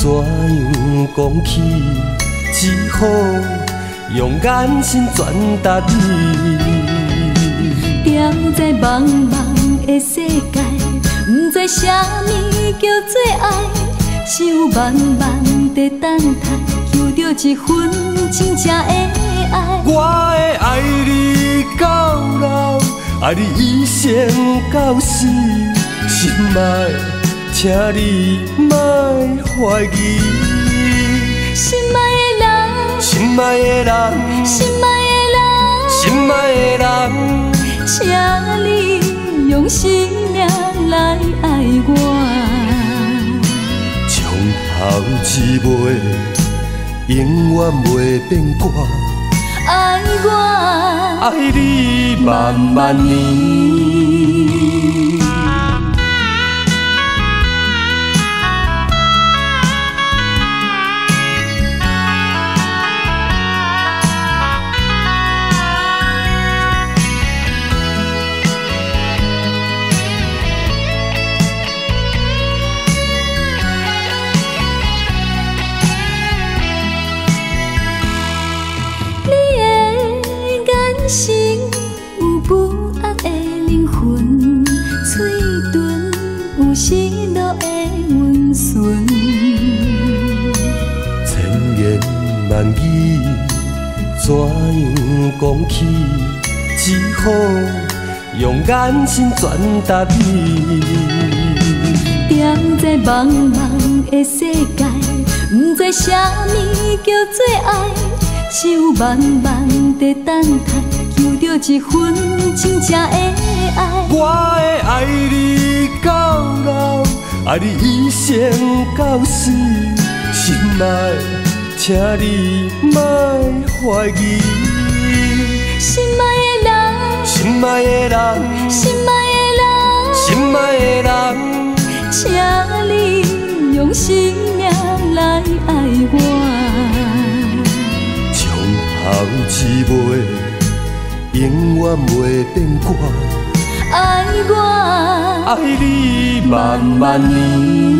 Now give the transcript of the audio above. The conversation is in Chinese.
怎样讲起？只好用眼神传达你。掉在茫茫的世界，不知什么叫做爱，只有慢慢在等待，求着一份真正的爱。我会爱你到老，爱你一生到死，心爱。 请你莫怀疑，心爱的人，心爱的人，心爱的人，请你用心命来爱我，从头至尾永远袂变卦，爱我，爱你万万年。 万语怎样讲起？只好用眼神传达你。掉在茫茫的世界，不知什么叫做爱，只有慢慢在等待，求着一份真正的爱。我会爱你到老，爱你一生到死，心爱。 请你莫怀疑，心爱的人，心爱的人，心爱的人，请你用生命来爱我，从头至尾永远袂变卦，爱我，爱你万万年。